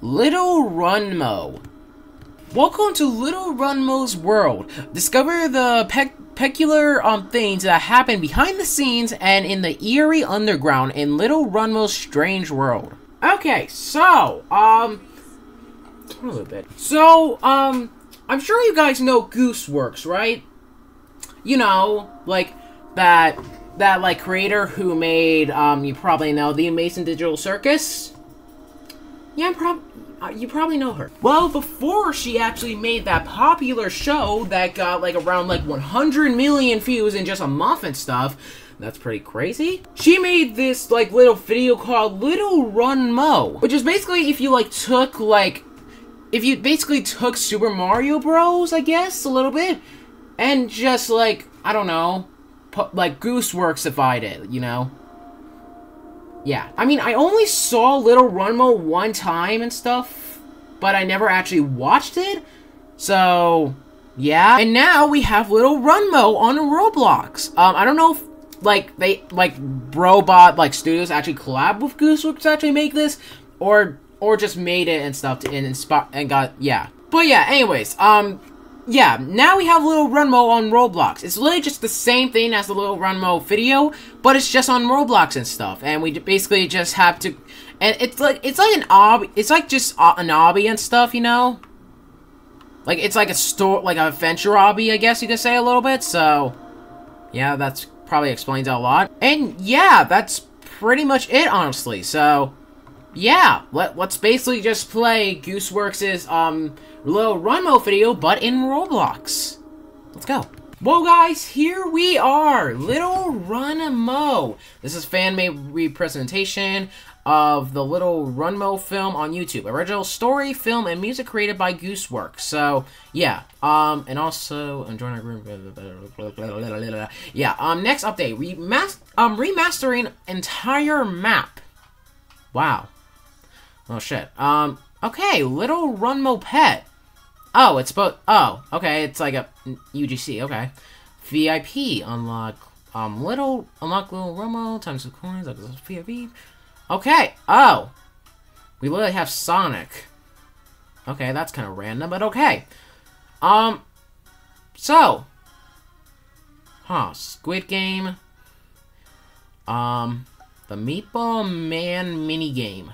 Little Runmo. Welcome to Little Runmo's world. Discover the peculiar things that happen behind the scenes and in the eerie underground in Little Runmo's strange world. Okay, so, a little bit. So, I'm sure you guys know Gooseworx, right? You know, like, that creator who made, you probably know, The Amazing Digital Circus? Yeah, you probably know her. Well, before she actually made that popular show that got, like, around, like, 100 million views in just a month and stuff, that's pretty crazy. She made this, like, little video called Little Runmo, which is basically if you, like, took, like, if you basically took Super Mario Bros, I guess, a little bit, and just, like, I don't know, like, Gooseworxified it, you know? Yeah. I mean, I only saw Little Runmo one time and stuff, but I never actually watched it, so, yeah. And now we have Little Runmo on Roblox. I don't know if, like, they, like, Robot, like, studios actually collab with Gooseworx to actually make this, or just made it and stuff to inspire, and got, yeah. But yeah, anyways, yeah, now we have Little Runmo on Roblox. It's literally just the same thing as the Little Runmo video, but it's just on Roblox and stuff. And we basically just have to, and it's like an obby, it's like just an obby and stuff, you know? Like, it's like a store, like an adventure obby, I guess you could say a little bit, so. Yeah, that's probably explains a lot. And yeah, that's pretty much it, honestly, so. Yeah, let's basically just play Gooseworx's, Little Runmo video, but in Roblox. Let's go. Well, guys, here we are, Little Runmo. This is fan-made representation of the Little Runmo film on YouTube. Original story, film, and music created by Gooseworx. So, yeah, and also, I'm joining a group, yeah, next update, remastering entire map. Wow. Oh, shit. Okay, Little Runmo Pet. Oh, it's both. Oh, okay, it's like a UGC, okay. VIP, unlock, unlock Little Runmo, times the coins, like VIP. Okay, oh. We literally have Sonic. Okay, that's kind of random, but okay. So. Huh, Squid Game. The Meatball Man minigame.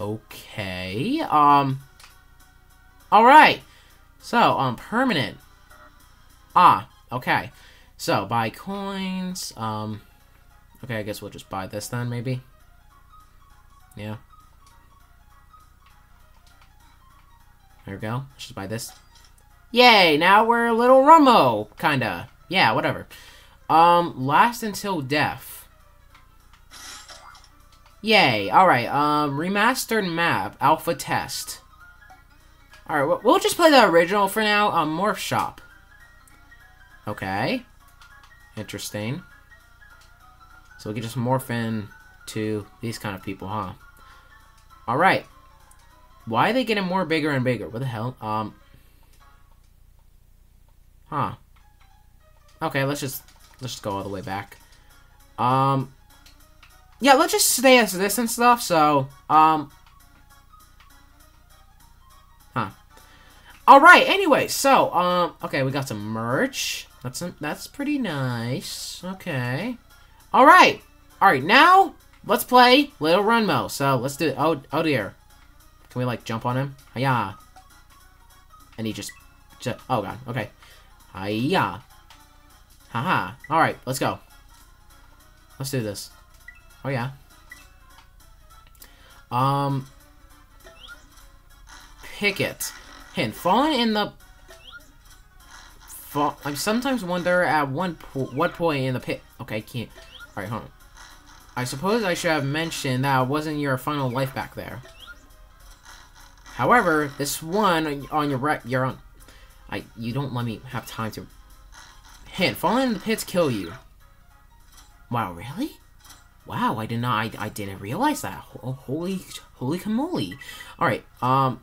Okay, alright. So, permanent. Ah, okay. So, buy coins, okay, I guess we'll just buy this then, maybe. Yeah. There we go. Let's just buy this. Yay, now we're Little Runmo, kinda. Yeah, whatever. Last until death. Yay, alright, remastered map, alpha test. Alright, we'll just play the original for now, Morph Shop. Okay. Interesting. So we can just morph into these kind of people, huh? Alright. Why are they getting more bigger and bigger? What the hell? Huh. Okay, let's just go all the way back. Yeah, let's just stay as this and stuff, so, huh. Alright, anyway, so, okay, we got some merch. That's pretty nice. Okay. Alright. Alright, now, let's play Little Runmo. So, let's do it. Oh dear. Can we, like, jump on him? Hiya. And he just oh god, okay. Hiya. Haha. Alright, let's go. Let's do this. Oh, yeah. Pick it. Hint. Falling in the... I sometimes wonder at what point in the pit... Okay, I can't... Alright, hold on. I suppose I should have mentioned that it wasn't your final life back there. However, this one on your right... You're on... You don't let me have time to... Hint. Falling in the pits kill you. Wow, really? Wow, I did not. I didn't realize that. Oh, holy camoli! All right. Huh?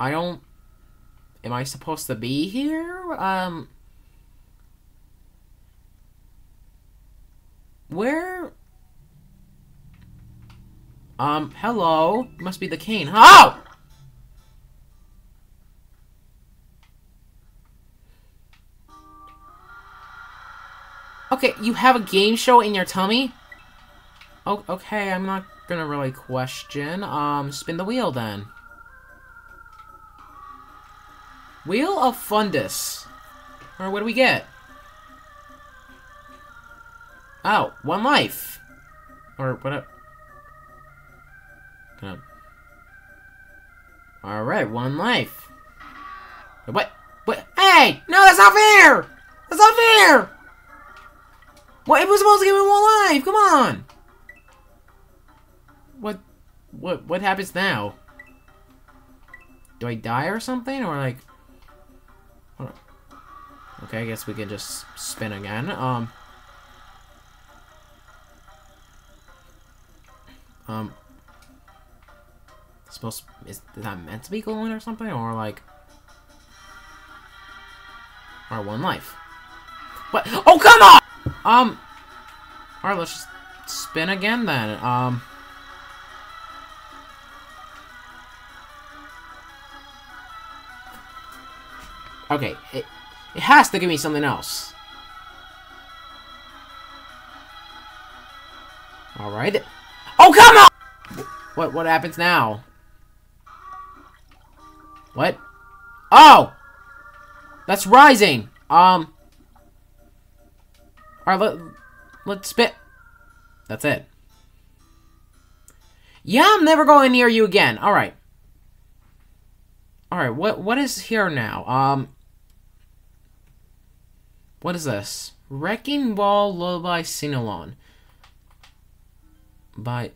I don't... Am I supposed to be here? Where? Hello? Must be the cane. Oh! Okay, you have a game show in your tummy? Oh, okay, I'm not gonna really question. Spin the wheel then. Wheel of Fundus. Or what do we get? Oh, one life. Or what? Alright, one life. What? What? Hey! No, that's not fair! That's not fair! What? It was supposed to give me one life! Come on! What happens now? Do I die or something? Or like... Okay, I guess we can just spin again. Is that meant to be going or something? Or like... Or one life. What? Oh, come on! Alright, let's just spin again then. Okay, it has to give me something else. Alright. Oh, come on! What happens now? What? Oh! That's rising! Alright, let's spit. That's it. Yeah, I'm never going near you again. Alright. Alright, what is here now? What is this? Wrecking Ball Lullaby Sing-Along. By...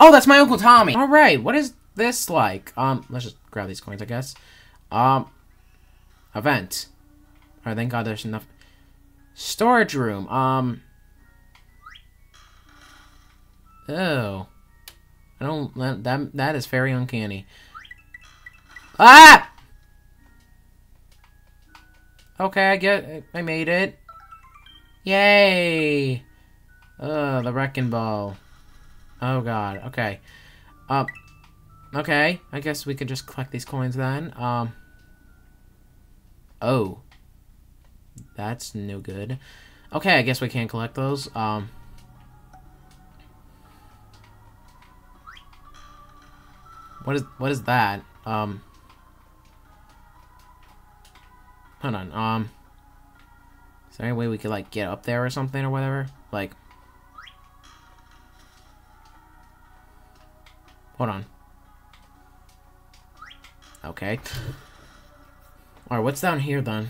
Oh, that's my Uncle Tommy! Alright, what is this like? Let's just grab these coins, I guess. Event. Alright, thank God there's enough... Storage room, Oh. I don't... That is very uncanny. Ah! Okay, I made it. Yay! Ugh, the Wrecking Ball. Oh god, okay. Okay, I guess we could just collect these coins then. Oh. That's no good. Okay, I guess we can't collect those. What is that? Hold on, is there any way we could like get up there or something or whatever? Like hold on. Okay. Alright, what's down here then?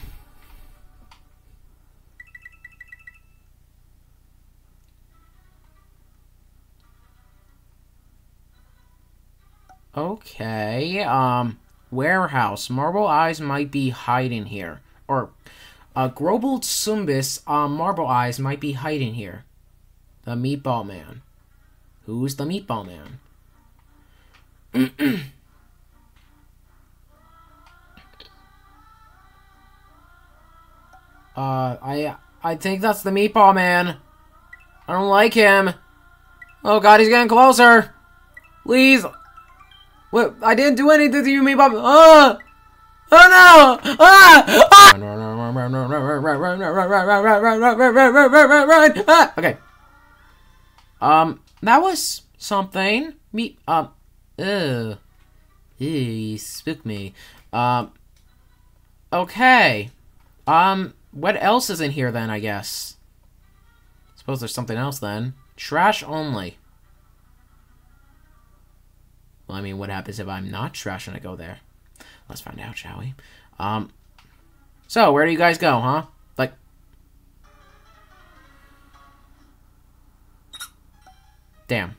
Okay, warehouse. Marble Eyes might be hiding here. Or, Grobold Zumbis, Marble Eyes might be hiding here. The Meatball Man. Who's the Meatball Man? I think that's the Meatball Man. I don't like him. Oh god, he's getting closer. Please. What? I didn't do anything to you, Meatball Man. Oh! Oh no! Ah! Ah! Ah! Okay. That was something. Ugh. You spooked me. Okay. What else is in here then, I guess? Suppose there's something else then. Trash only. Well, I mean, what happens if I'm not trash when I go there? Let's find out, shall we? So, where do you guys go, huh? Like... Damn.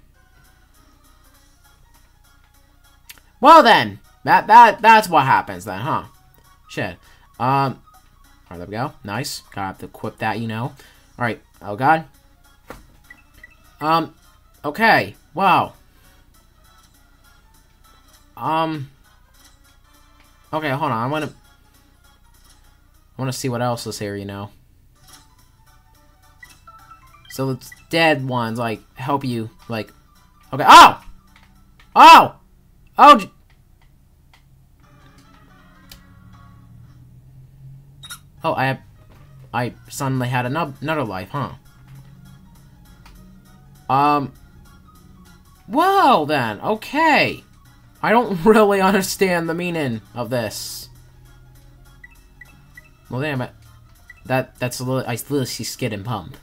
Well then! That's what happens then, huh? Shit. Alright, there we go. Nice. Gotta have to equip that, you know. Alright. Oh, God. Okay. Wow. Okay, hold on. I wanna see what else is here, you know. So it's dead ones, like, help you, like... Okay. Oh! Oh! Oh! Oh, I suddenly had another life, huh? Well, then. Okay. I don't really understand the meaning of this. Well, damn it. That's a little... I literally see Skid and Pump.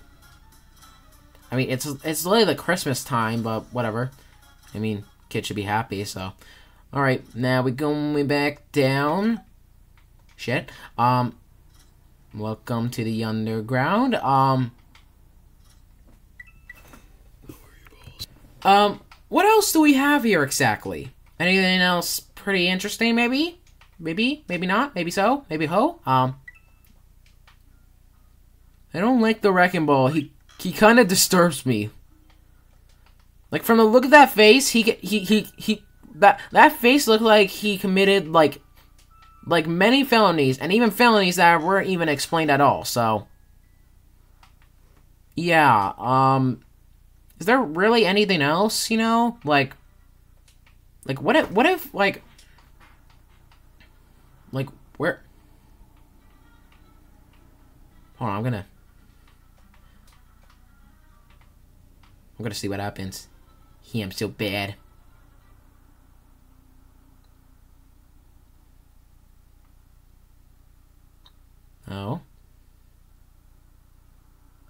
I mean, it's literally the Christmas time, but whatever. I mean, kids should be happy, so... Alright, now we're going back down. Shit. Welcome to the underground. What else do we have here exactly? Anything else pretty interesting, maybe? Maybe not, maybe so, maybe ho. I don't like the Wrecking Ball. He kind of disturbs me. Like, from the look of that face, that face looked like he committed, like many felonies, and even felonies that weren't even explained at all, so. Yeah, is there really anything else, you know? Like, what if, like, where? Hold on, I'm gonna see what happens. Yeah, I'm so bad. Oh.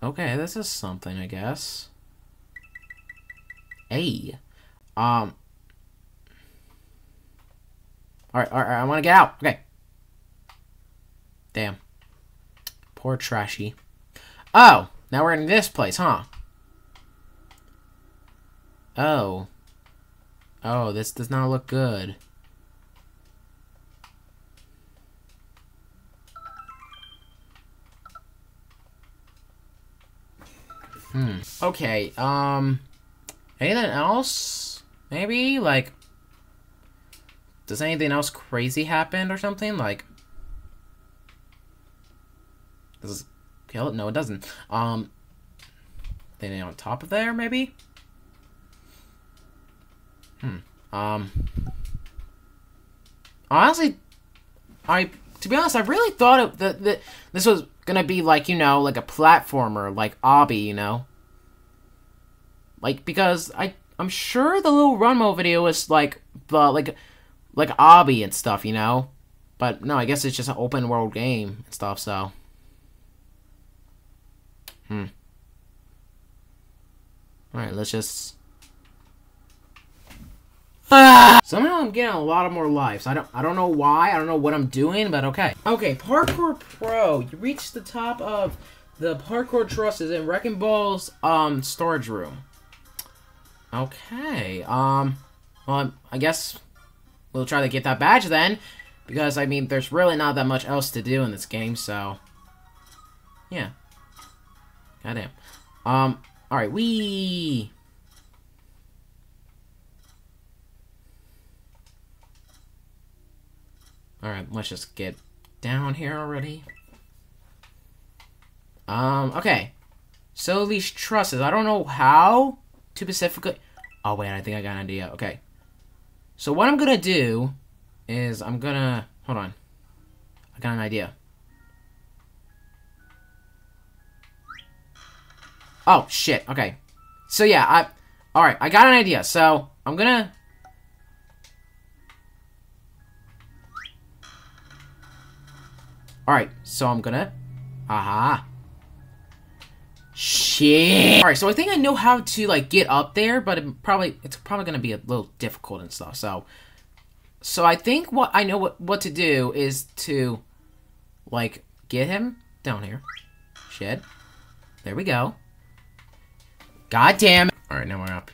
Okay, this is something, I guess. Hey. Alright, I want to get out. Okay. Damn. Poor Trashy. Oh, now we're in this place, huh? Oh. Oh, this does not look good. Okay, anything else? Maybe, like... Does anything else crazy happen or something? Like... Does it kill it? No, it doesn't. Anything on top of there, maybe? Honestly, to be honest, I really thought that this was gonna be like, you know, like a platformer, like Obby, you know? Like, because I'm sure the Little Runmo video is like Obby and stuff, you know? But no, I guess it's just an open world game and stuff, so. Alright, let's just... Somehow I'm getting a lot of more lives. I don't know why. I don't know what I'm doing, but okay. Okay, Parkour Pro. You reach the top of the parkour trusses in Wrecking Ball's storage room. Okay. Well, I guess we'll try to get that badge then, because I mean, there's really not that much else to do in this game, so yeah. Goddamn. All right, wee. Alright, let's just get down here already. Okay. So these trusses, I don't know how to specifically... Oh, wait, I think I got an idea. Okay. So what I'm gonna do is I'm gonna... Hold on. I got an idea. Oh, shit. Okay. So, yeah, Alright, I got an idea. So, I'm gonna... Alright, so I'm gonna... Aha. Shit. Alright, so I think I know how to, like, get up there, but it's probably gonna be a little difficult and stuff, so I think what I know what to do is to, like, get him down here. Shit. There we go. God damn it. Alright, now we're up.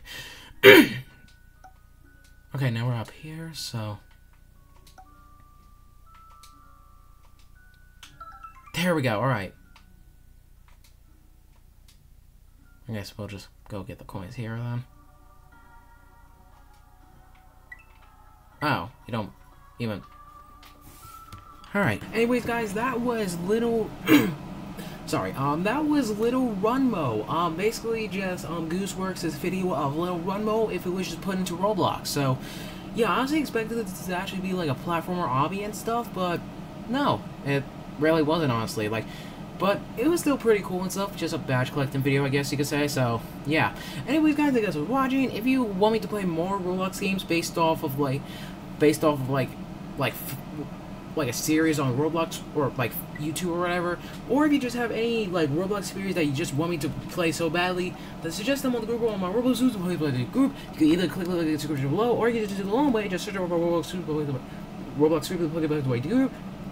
Okay, now we're up here, so... There we go, alright. I guess we'll just go get the coins here, then. Oh, you don't even... Alright. Anyways, guys, that was Little... Sorry, that was Little Runmo. Basically just, Gooseworx's video of Little Runmo if it was just put into Roblox. So, yeah, I honestly expected this to actually be, like, a platformer obby and stuff, but no. It really wasn't, honestly. Like, but it was still pretty cool and stuff. Just a badge collecting video, I guess you could say. So, yeah. Anyways, guys, thank you guys for watching. If you want me to play more Roblox games based off of, like, a series on Roblox or like YouTube or whatever, or if you just have any like Roblox series that you just want me to play so badly, then suggest them on the group or on my Roblox Super Play group. You can either click the link in the description below, or you can just do the long way, just search up Roblox Super Play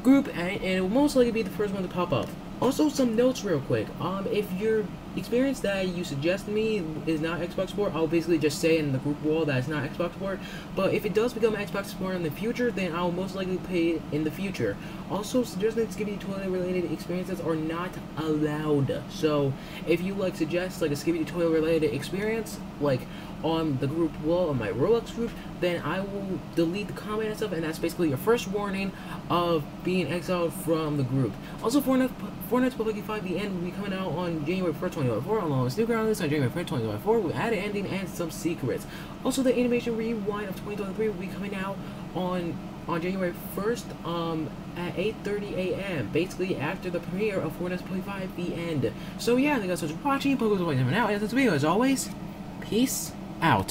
group, and it will most likely be the first one to pop up. Also, some notes real quick. If your experience that you suggest me is not Xbox support, I'll basically just say in the group wall that it's not Xbox support. But if it does become Xbox support in the future, then I'll most likely pay it in the future. Also, suggestions Skibidi Toilet-related experiences are not allowed. So, if you like suggest like a Skibidi Toilet-related experience, like on the group wall on my Roblox group, then I will delete the comment and stuff, and that's basically your first warning of being exiled from the group. Also, Fortnite's FNWP 5, the end, will be coming out on January 1st, 2024, along with New Grounds on January 1st, 2024, with added ending and some secrets. Also, the animation rewind of 2023 will be coming out on January 1st at 8:30 a.m. basically after the premiere of Fortnite's 5, the end. So yeah, thank you guys so much for watching. Please enjoy this video as always. Peace out.